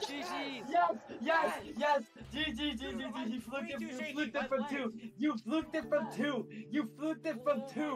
GG! Yes! GG, GG, GG! You fluked it from two! You fluked it from two!